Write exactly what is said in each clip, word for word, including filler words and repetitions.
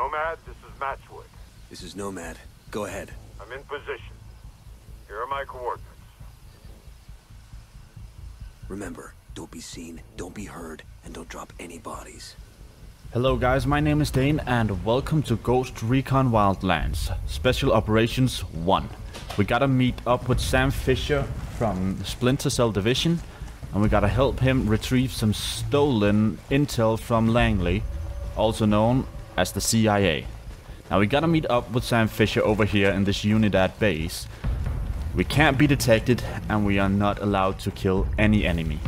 Nomad, this is Matchwood. This is Nomad. Go ahead. I'm in position. Here are my coordinates. Remember, don't be seen, don't be heard, and don't drop any bodies. Hello guys, my name is Dane and welcome to Ghost Recon Wildlands, Special Operations one. We gotta meet up with Sam Fisher from Splinter Cell Division, and we gotta help him retrieve some stolen intel from Langley, also known as the C I A. Now we gotta meet up with Sam Fisher over here in this UNIDAD base. We can't be detected and we are not allowed to kill any enemy.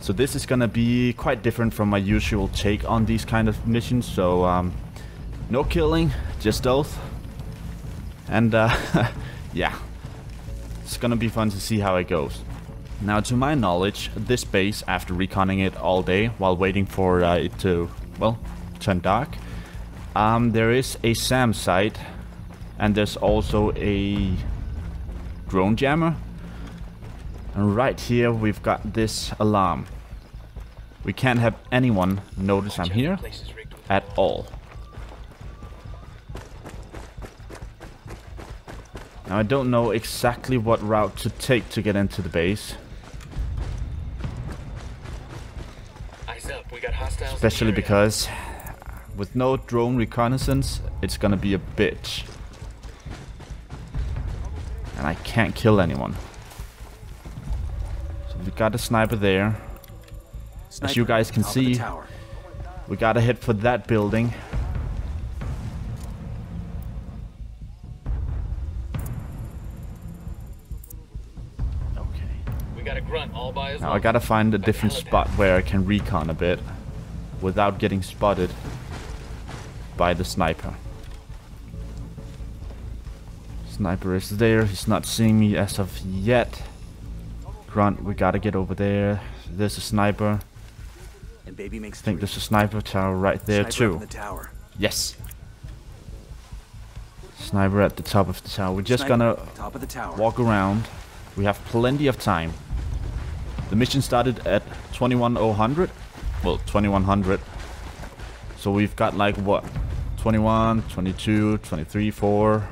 So this is gonna be quite different from my usual take on these kind of missions, so um, no killing, just stealth. And uh, yeah, it's gonna be fun to see how it goes. Now to my knowledge, this base, after reconning it all day while waiting for uh, it to, well, turn dark, um, there is a SAM site and there's also a drone jammer. And right here we've got this alarm. We can't have anyone notice I'm here at all. Now I don't know exactly what route to take to get into the base. Especially because with no drone reconnaissance, it's gonna be a bitch. And I can't kill anyone. We got a sniper there. As you guys can see, we gotta head for that building. Okay. We got a grunt all by his. Now I gotta find a different spot where I can recon a bit without getting spotted by the sniper. Sniper is there. He's not seeing me as of yet. Grunt, we gotta get over there. There's a sniper. And baby makes I think there's a sniper tower right there too. The tower. Yes. Sniper at the top of the tower. We're just sniper gonna top of the tower. Walk around. We have plenty of time. The mission started at twenty-one oh hundred. Well, twenty-one hundred. So we've got like what? twenty-one, twenty-two, twenty-three, four.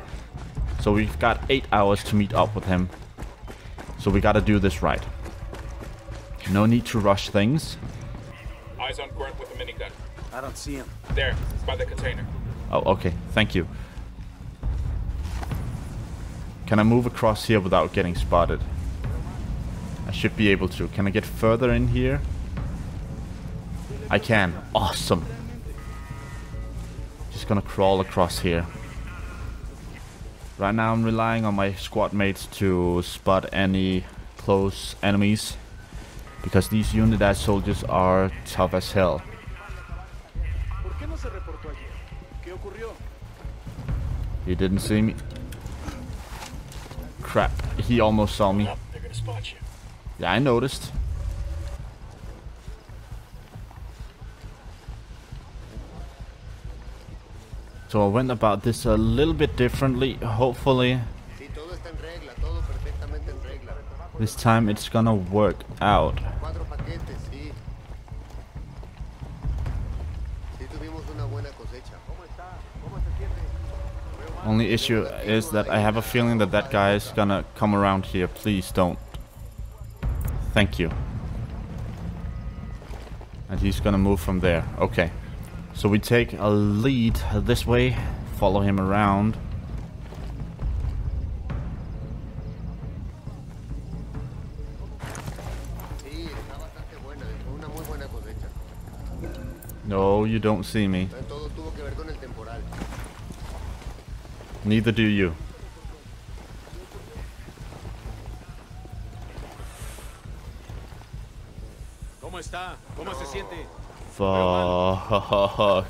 So we've got eight hours to meet up with him. So we gotta do this right. No need to rush things. Eyes on Grunt with a minigun. I don't see him. There, by the container. Oh, okay. Thank you. Can I move across here without getting spotted? I should be able to. Can I get further in here? I can. Awesome. Just gonna crawl across here. Right now I'm relying on my squad mates to spot any close enemies, because these UNIDAD soldiers are tough as hell. He didn't see me. Crap, he almost saw me. Yeah, I noticed. So I went about this a little bit differently, hopefully this time it's gonna work out. Only issue is that I have a feeling that that guy is gonna come around here. Please don't. Thank you. And he's gonna move from there. Okay. So we take a lead this way, follow him around. No, you don't see me. Neither do you. ¿Cómo está? ¿Cómo se siente? Fuck.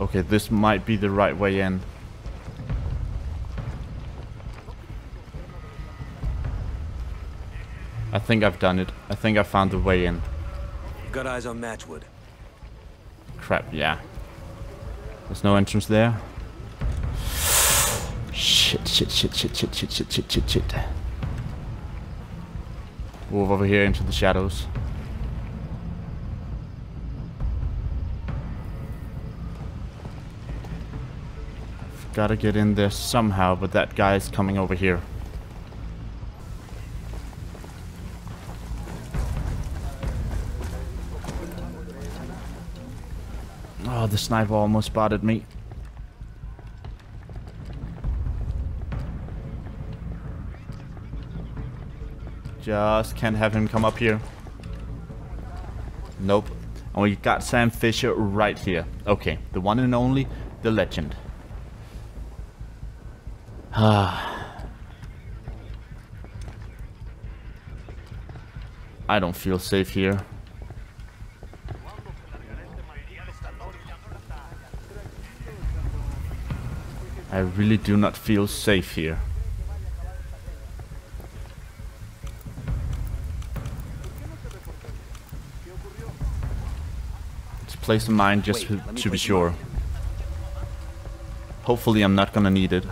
Okay, this might be the right way in. I think I've done it. I think I found the way in. Got eyes on Matchwood. Crap, yeah. There's no entrance there. Shit, shit, shit, shit, shit, shit, shit, shit, shit, shit. Move over here into the shadows. Gotta get in there somehow, but that guy's coming over here. Oh, the sniper almost spotted me. Just can't have him come up here. Nope. And we got Sam Fisher right here. Okay, the one and only, the legend. Ah. I don't feel safe here. I really do not feel safe here. Place of mine just Wait, to, to be sure. Hopefully I'm not gonna need it.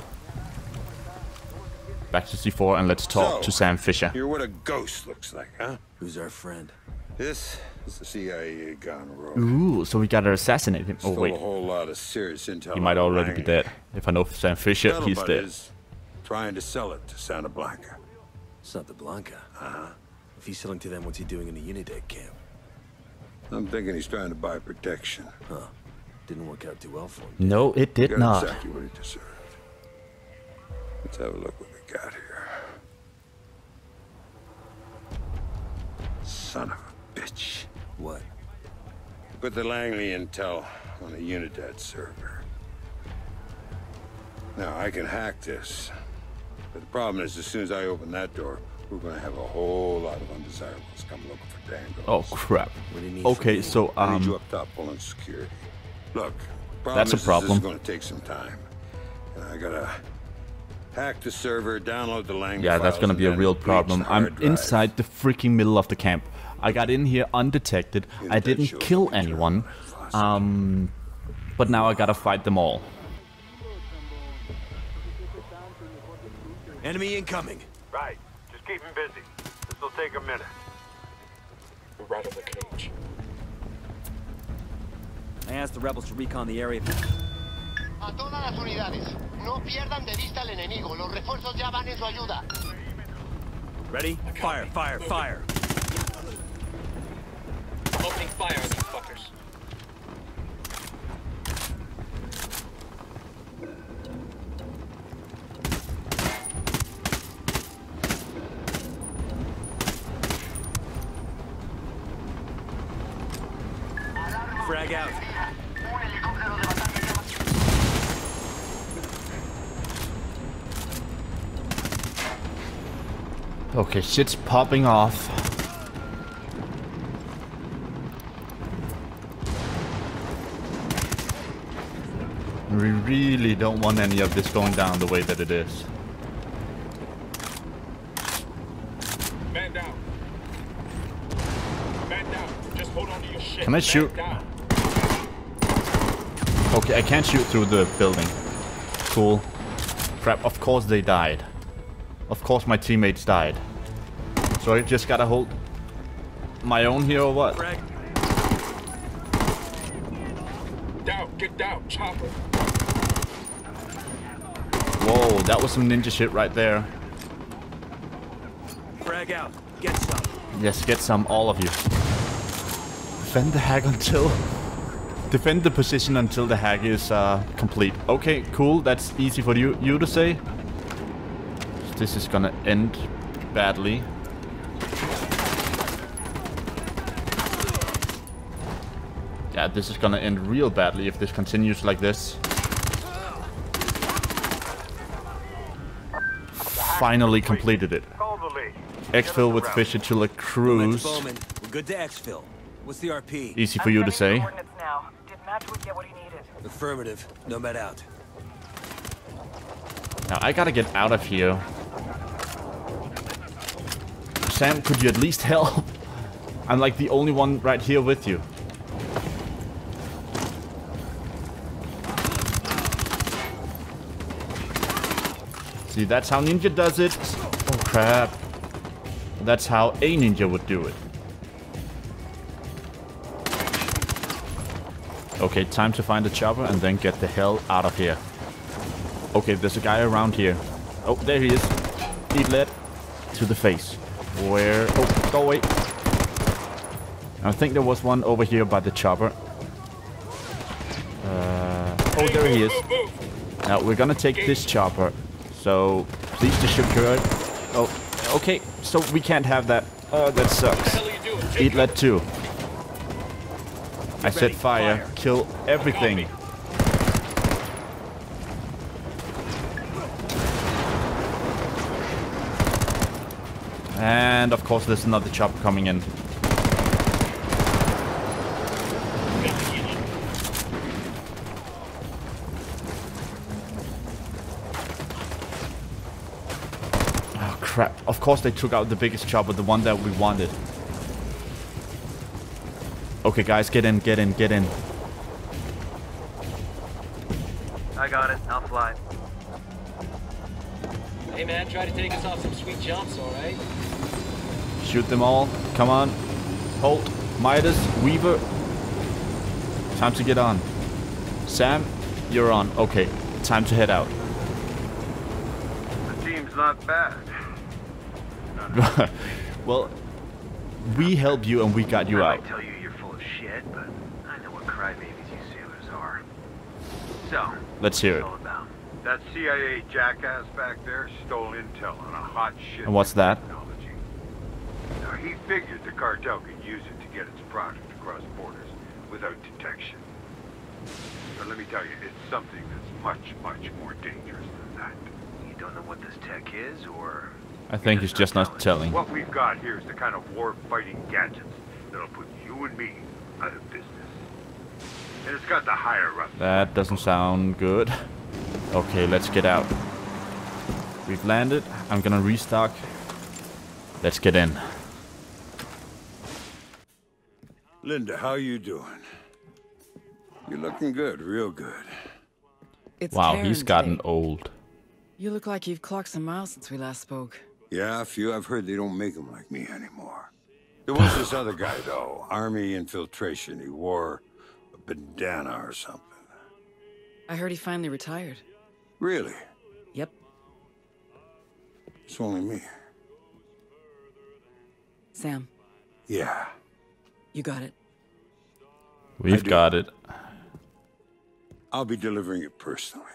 Back to C four and let's talk so, to Sam Fisher. You're what a ghost looks like, huh? Who's our friend? This is the C I A gone rogue. Ooh, so we gotta assassinate him. Stole oh wait, a whole lot of serious intel. He might already Langley. be dead. If I know Sam Fisher, Tell he's dead. Trying to sell it to Santa Blanca. Santa Blanca? Uh-huh. If he's selling to them, what's he doing in the UNIDAD camp? I'm thinking he's trying to buy protection. Huh. Didn't work out too well for him. No, it did not. Exactly what he deserved. Let's have a look what we got here. Son of a bitch. What? Put the Langley intel on a UNIDAD server. Now, I can hack this. But the problem is, as soon as I open that door, we're going to have a whole lot of undesirables come looking for Dangles. Oh, crap. Okay, so, um... I need you up top pulling security. Look, that's a problem. This is going to take some time. And I got to hack the server, download the language. Yeah, that's going to be a real problem. I'm inside the freaking middle of the camp. I got in here undetected. I didn't kill anyone. Um, but now I got to fight them all. Enemy incoming. Right. Keep him busy. This will take a minute. Right over the cage. I asked the rebels to recon the area. A todas las unidades, no pierdan de vista al enemigo. Los refuerzos ya van en su ayuda. Ready? Fire! Fire! Fire! Opening fire, you fuckers. Frag out. Okay, shit's popping off. We really don't want any of this going down the way that it is. Man down. Man down. Just hold on to your shit. Can I shoot? Okay, I can't shoot through the building. Cool. Crap, of course they died. Of course my teammates died. So I just gotta hold my own here or what? Down, get down, chopper. Whoa, that was some ninja shit right there. Frag out, get some. Yes, get some, all of you. Defend the hack until... Defend the position until the hack is uh, complete. Okay, cool. That's easy for you you to say. This is gonna end badly. Yeah, this is gonna end real badly if this continues like this. Finally completed it. Exfil with Fisher to La Cruz. Good to exfil. What's the R P? Easy for you to say. Get what he needed. Affirmative. No med out. Now I gotta get out of here. Sam, could you at least help? I'm like the only one right here with you. See, that's how ninja does it. Oh crap. That's how a ninja would do it. Okay, time to find the chopper and then get the hell out of here. Okay, there's a guy around here. Oh, there he is. He led to the face. Where? Oh, go away. I think there was one over here by the chopper. Uh, oh, there he is. Now, we're gonna take this chopper. So, please just shoot your... Oh, okay. So, we can't have that. Oh, that sucks. Eat lead too. I set fire. Kill everything. And, of course, there's another chopper coming in. Crap. Of course they took out the biggest chopper, the one that we wanted. Okay, guys, get in, get in, get in. I got it. I'll fly. Hey, man, try to take us off some sweet jumps, all right? Shoot them all. Come on. Holt, Midas, Weaver. Time to get on. Sam, you're on. Okay, time to head out. The team's not bad. Well, we helped you and we got you out. I tell you you're full of shit, but I know what crybabies you sailors are. So, let's hear it. About. That C I A jackass back there stole intel on a hot shit. And what's that? Technology. Now, he figured the cartel could use it to get its product across borders without detection. But let me tell you, it's something that's much, much more dangerous than that. You don't know what this tech is, or... I think he's just not telling. What we've got here is the kind of war-fighting gadgets that'll put you and me out of business. And it's got the higher up. That doesn't sound good. Okay, let's get out. We've landed. I'm gonna restock. Let's get in. Linda, how you doing? You're looking good, real good. It's wow, Karen he's gotten today. Old. You look like you've clocked some miles since we last spoke. Yeah, a few. I've heard they don't make them like me anymore. There was this other guy, though. Army infiltration. He wore a bandana or something. I heard he finally retired. Really? Yep. It's only me. Sam. Yeah. You got it. We've got it. I'll be delivering it personally.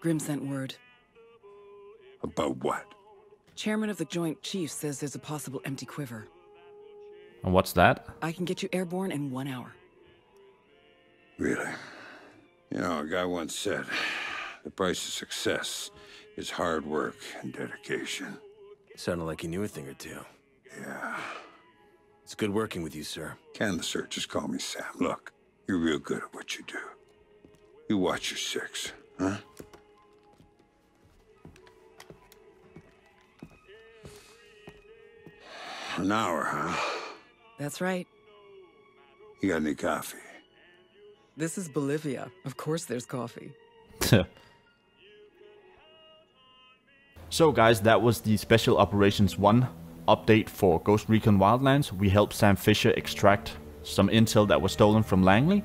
Grim sent word. About what? Chairman of the Joint Chiefs says there's a possible empty quiver. And what's that? I can get you airborne in one hour. Really? You know, a guy once said, the price of success is hard work and dedication. Sounded like he knew a thing or two. Yeah. It's good working with you, sir. Can the searchers call me Sam? Look, you're real good at what you do. You watch your six, huh? An hour, huh? That's right. You got any coffee? This is Bolivia. Of course there's coffee. So guys, that was the Special Operations one update for Ghost Recon Wildlands. We helped Sam Fisher extract some intel that was stolen from Langley.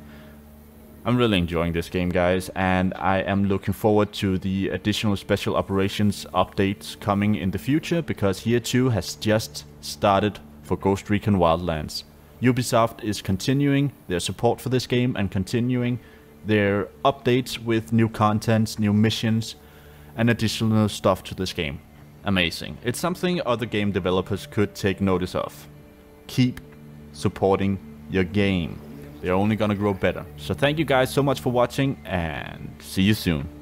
I'm really enjoying this game, guys, and I am looking forward to the additional Special Operations updates coming in the future, because Year two has just started for Ghost Recon Wildlands. Ubisoft is continuing their support for this game and continuing their updates with new contents, new missions, and additional stuff to this game. Amazing. It's something other game developers could take notice of. Keep supporting your game. They're only gonna grow better. So thank you guys so much for watching, and see you soon.